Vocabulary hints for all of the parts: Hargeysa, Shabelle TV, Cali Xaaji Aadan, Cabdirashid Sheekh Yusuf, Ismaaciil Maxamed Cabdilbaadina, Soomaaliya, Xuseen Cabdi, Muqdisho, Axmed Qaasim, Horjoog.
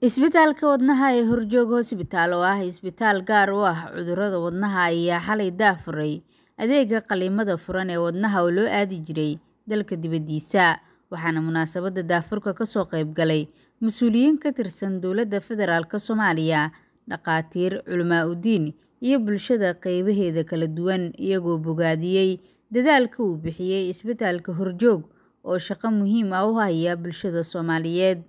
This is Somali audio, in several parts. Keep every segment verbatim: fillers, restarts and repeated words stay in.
isbitaalka wadnaha ee horjoog hospital oo ah isbitaal gaar u ah cudurrada wadnaha ayaa xalay daafuray adeega qaliimada furan ee wadnaha oo loo aadi jiray dalka dibadiisa waxaana munaasabada daafurka ka soo qayb galay mas'uuliyiin ka tirsan dawladda federaalka Soomaaliya dhaqaatiir culamaa u diin iyo bulshada qaybaheeda kala duwan iyagoo bogaadiyay dadaalka uu bixiyay isbitaalka horjoog oo shaqo muhiim ah u haya bulshada Soomaaliyeed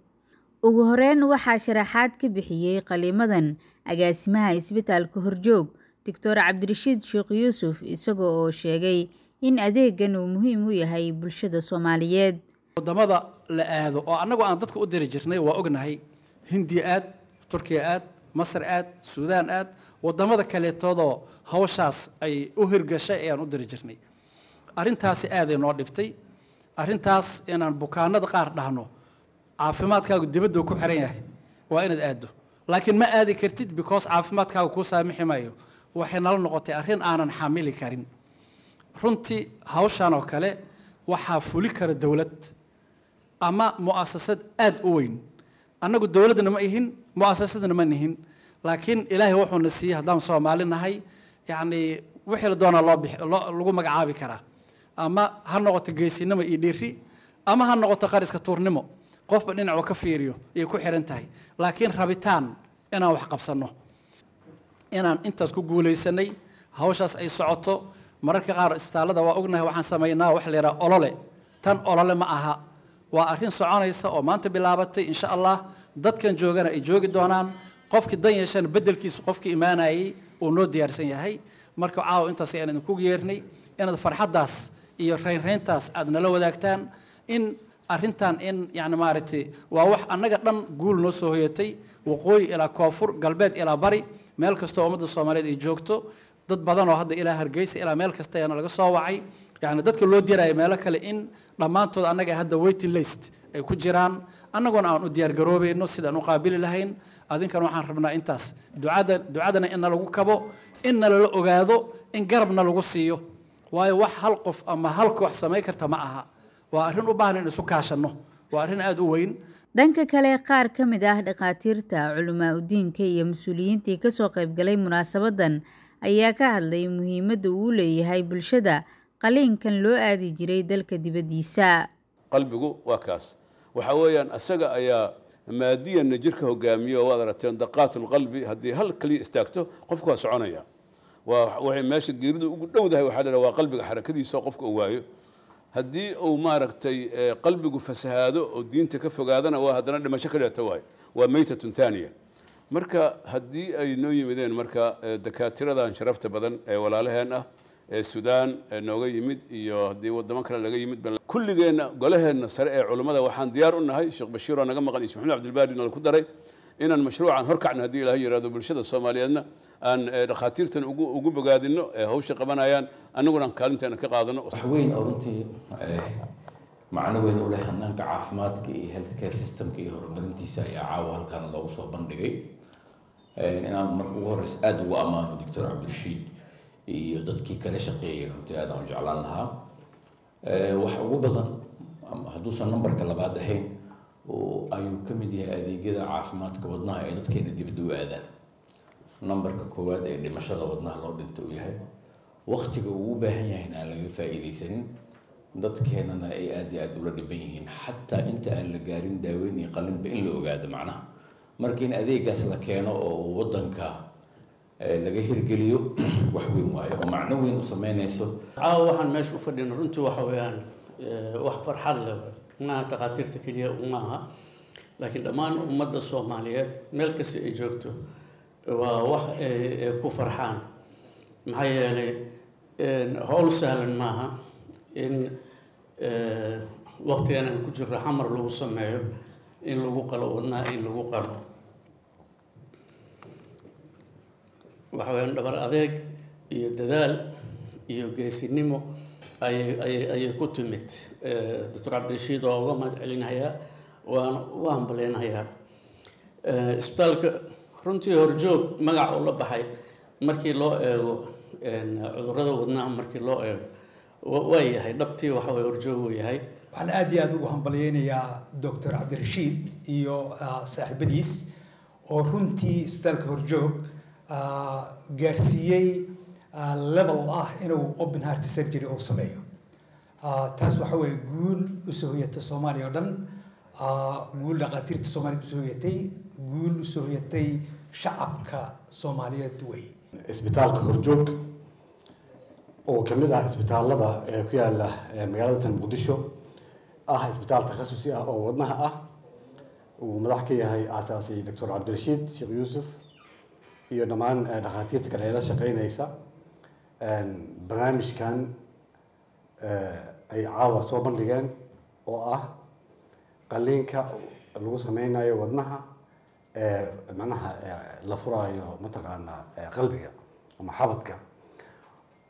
ugu horeen waxaa sharaxaad ka bixiyay qaliimadan agaasimaha isbitaalka horjoog Dr Cabdirashid Sheekh Yusuf isagoo oo sheegay in adeegan uu muhiim u yahay bulshada Soomaaliyeed wadamada la aado oo anagu aan dadka u diri jirnay waa ognahay Hindiya aad Turkiya aad Masar aad Suudaan aad wadamada kale toodo hawshaas ay u hirgashay ayaan u diri jirnay arintaas aad ay noo dhibtay arintaas inaan bukaanada qaar dhahno caafimaadkaagu dibadda ku xiran yahay waa inaad aado laakiin ma aadi kartid because caafimaadkaagu ku saamaximaayo waxayna la noqotay arin aanan xamili karin runtii hawshan oo kale waxa fuli kara dawlad ama muassasad aad u weyn anagu dawladna ma yihin muassasadna ma nihin laakiin ilaahay wuxuu na siiyay hadaan Soomaalinahay yaani wixii la doona loo bixi lagu magacaabi kara ama ha noqoto geesinimo iyo dhiri ama ha noqoto qariska tuurnimo qofba dhinac ka fiiriyo ay ku xiran tahay laakiin rabitaan inaan wax qabsano inaan intaas ku guuleysanay hawshaas ay socoto mararka qaar isbitaalada waa ognahay waxaan sameeynaa wax leeraa olole tan olole ma aha waa arrin soconaysa oo maanta bilaabatay insha Allah dadkan joogana ay joogi doonaan qofkii dan yeeshan bedelkiisu qofkii iimaanayay oo noo diyaarsan yahay marka caaw intaas ay aan ku yeernay inaad farxadaas iyo reereyntaas aad nala wadaagtaan in arrintan in yaani maaratay waa wax anaga dhan guul noo soo hoyatay waqooyi ila koonfur galbeed ila bari meel kasto umada Soomaaliyeed ay joogto dad badan oo hadda ila Hargeysa ila meel kasta ayana laga soo wacay yaani dadka loo diray meel kale in dhamaantood anaga hadda waiting list ay ku jiraan anaguna aan u diyaar garoobayno sidaan u qaabili lahayn adinkan waxaan rabnaa intaas ducada ducadana in lagu kabo in la ogaado in garabna lagu siiyo waayo wax hal qof ama hal koox sameey karta ma aha waa arrin u baahan in isu kaashano waa arrin aad u weyn dhanka kale qaar ka mid ah dhaqaatiirta culamaa u diinka iyo mas'uuliyiintii ka soo qayb galay munaasabadan ayaa ka hadlay muhiimadda uu leeyahay bulshada qaliinkan loo aadi jiray dalka dibadiisa qalbigu waa kaas waxa weeyaan asaga ayaa maadiyan jirka hogaamiyo waad aragteen daqaatul qalbi hadii hal kaliya istaagto qofku waa soconaya waa waxay meesha geeridu ugu dhowdahay waxa la waa qalbiga xarakadiisa qofku uu waayo haddii uu maaragtay qalbigu fasahaado oo diinta ka fogaadana waa hadana dhimasho kale tahay waa meeytatun thaniya marka haddii ay noo yimideen marka dakaatiradan sharafta badan ee walaalaheen ah ee Suudaan nooga yimid iyo haddii wadamo kale laga yimid kulligeena golaheena sare ee culimada waxaan diyaar u nahay Sheekh Bashiir oo naga maqan Ismaaciil Maxamed Cabdilbaadina la ku daray إن المشروع عن هركع نهدي له يرادو بالشدة الصوماليين أن خاطرتنا وجو وجو بقادينه هو شيء قبنا يان أنا قلنا كلمتي أنا كقاضينا حوين أو أنتي معنا وين ولا حنا كعافمات كي health care system كي هرب أنتي سايع عوال كان الله وصوبان دقي أنا مركورس أدو أمان دكتور عبد الرشيد يضد كي كلا شقير وتأذى وجعلناها وحوبضا هدوس النمبر كلا بعد الحين وأيو كم دي هذه كذا عافمات كودناها أيضا كنا دي بدو هذا نمبر ككواد اللي ما شاء الله ودناها الله بنتويها وقت جوبه هنا على يفائدي سن ضد كنا أنا أي أدي أدور بينهم حتى أنت اللي جارين داويني قلم بين له قاعد معنا مركين أذي جسلا كانوا وودن كا لجهر جليو وحبيهم واي ومعنوين وصمينا يسوا عاو واحد ما يشوف اللي نرنتو وحويان وحفر حلو ما تقاتيرت كليا وماها لكن دمان أمد الصوماليات ملكس إجوكتو ووح كفرحان معي يعني هول سهل ماها إن وقت أنا كجر حمر لو سمعوا إن لو قالوا إن إن لو قالوا وحوالين دبر أذيك يدال يجلس نمو أي أي أي كتمت دكتور عبد الرشيد وقامت علينا هي وهم بلينا هي إسبتالك رنتي هرجوك مقع الله بحي مركي لو عذرده ودناه مركي لو ويا هي دبتي وحوي هرجوه ويا هي وعلى أدياد وهم بلينا يا دكتور عبد الرشيد إيو صاحب بديس oo runtii isbitaalka Horjoog aa gaarsiiyay level ah inuu open heart surgery oo sameeyo aa taas waxa way guul u soo hoyatay Soomaaliya oo dhan aa guul dhaqaatiirta Soomaaliya soo hoyatay guul soo hoyatay shacabka Soomaaliyeed way isbitaalka Horjoog oo kamida isbitaalada ee ku yaala magaalada Muqdisho ah isbitaal takhasusii ah oo wadnaha ah ومدحك هي أساسي دكتور عبدالرشيد شيخ يوسف يونمان دخاتير تكليلا شقين إيسا برنامج كان أي عاوة صوبان لجان أو أه قلين كا الوص همينا يودنها معناها لفرا يو متقعنا قلبية ومحبتك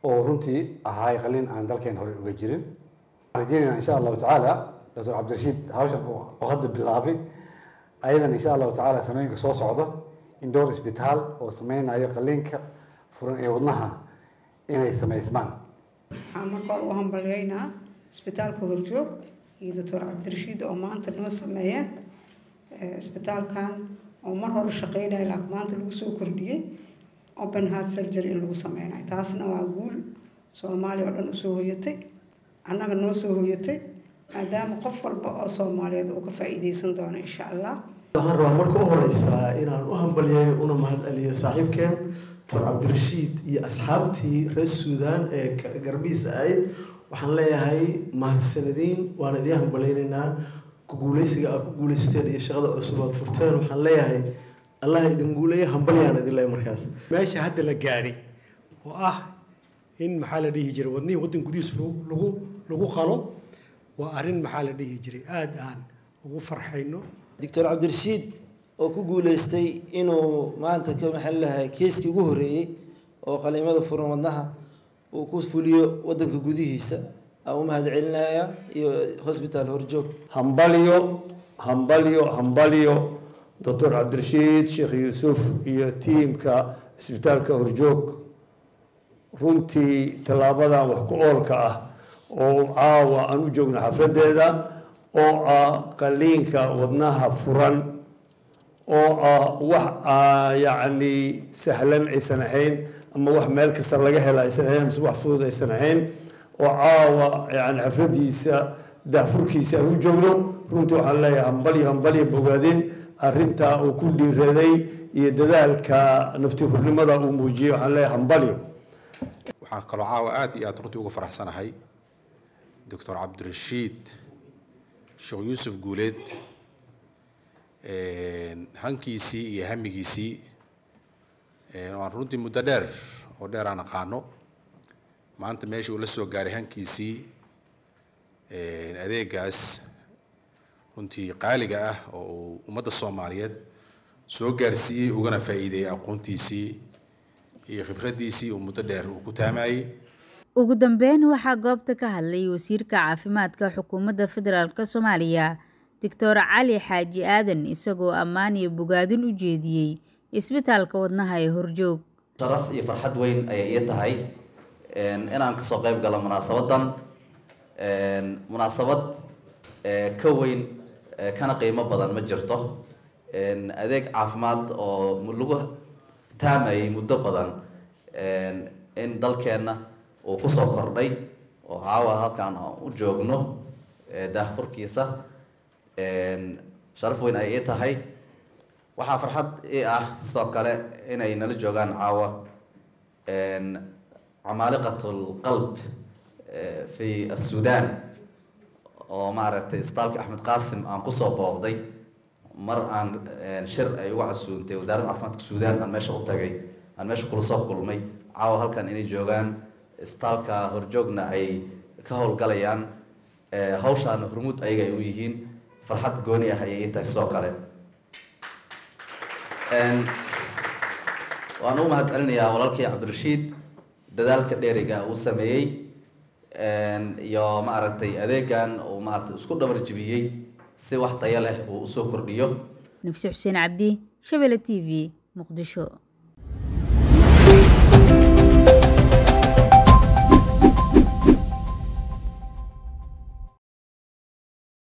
أو رنتي هاي قلين عن ذلك هوري وجيرين رجينا إن شاء الله تعالى دكتور عبدالرشيد هاوشة وهذا باللابي أيضاً إن شاء الله تعالى سمعنا قصص عضة إن دور إسبيتال وسمعنا أي قلين كفرن يوضناها إن يسمع إسمان. أنا قالوهم بلغينا إسبيتال كهرجوب يدكتور عبدالرشيد أو ما أنت نوصل معين إسبيتال كان أو مرة رشقينا إلى ما أنت لوسو كردية أوبن هارت سيرجري اللي وسمعنا تاسنا وأقول سومالي ولا نوسو هيتك أنا بنوسو هيتك أدم قفل بقصة مالية وكفائدي صندوق إن شاء الله. هنروح مركو هريس إن أهم بليه أنو مهد اللي صاحب كان تر عبدالرشيد يا أصحابتي رئيس السودان كجربيز عيد وحنلاقي هاي مهد سندين وأنا ديهم بلينا كقوليس كقوليستين يشغل أسرات فرتان وحنلاقي هاي الله يدين قولي هم بليه أنا دي الله مركز ماشي حد لجاري وآه إن محل دي هجر ودني ودن قديس لو لو لو خالو وأرين محل دي يجري آدان وفرحينه دكتور عبد الرشيد وكقول استي إنه ما أنت كمحلها كيس كجهري أو قليل ماذا فرنا منها وكوس فليو ودك جوديسة أو ما هذا علنايا يخصبتها الهرجوب همباليو همباليو همباليو دكتور عبد الرشيد شيخ يوسف يتيم كاسبتال كهرجوب رنتي تلابدا وحكول كأه oo caawa aan u joogno xafladeeda oo ah qaliinka wadnaha furan oo ah wax yaani sahlan aysan ahayn ama wax meel kasta laga helo aysan ahayn ama wax fudud aysan ahayn oo caawa yaani xafladiisa daafurkiisa aan u joogno runtii waxaan leeyahay bali bali bogaadin arinta uu ku dhiireeday iyo dadaalka nafti hurnimada uu muujiyay waxaan leeyahay bali waxaan kaloo caawa aad iyo aad runtii ugu faraxsanahay دكتور عبد الرشيد شيخ يوسف جوليد هنكيسي يهمكيسي ونرد المددر ودار أنا قانو ما أنت ماشي ولا سو جاري هنكيسي أذيك جاس كنتي قالجة ومدى الصومالية سو جارسي وجنا فائدة أقونتيسي خبرتيسي ومددر وكتامي ugu dambeyn waxaa goobta ka hadlay wasiirka caafimaadka xukuumadda federaalka Soomaaliya Dr. Cali Xaaji Aadan isagoo ammaan iyo bogaadin u jeediyay isbitaalka wadnaha ee Horjoog sharaf iyo farxad weyn ayay ii tahay in aan ka soo qayb galo munaasabadan een munaasabad ka weyn kana qiimo badan ma jirto een adeeg caafimaad oo lagu taamay muddo badan een in dalkeena oo ku soo kordhay oo caawa halkaan u joogno ee daafurkiisa een sharaf weyn ay tahay waxa farxad ee ah soo kale inay nala joogan caawa een amaaliqatul qalb fi as-Sudan oo maaragtay isbitaalka Axmed Qaasim aan ku soo booqday mar aan shir ay waxa suuntay wasaaradda caafimaadka Sudan aan meesha u tagay aan meesha kula soo kulmay caawa halkaan inay joogan isbitaalka Horjoogna ay ka howlgalayaan ee hawshan hormuud ayaga ay u yihiin farxad gooni ah ayay tahay soo kale een waanu mahad celinayaa walaalkay Cabdirashid dadaalka dheeriga uu sameeyay een iyo ma aragtay adeegan oo ma aragtay isku dhabar jibiyay si wax tayo leh oo soo kordhiyo Xuseen Cabdi Shabelle TV Muqdisho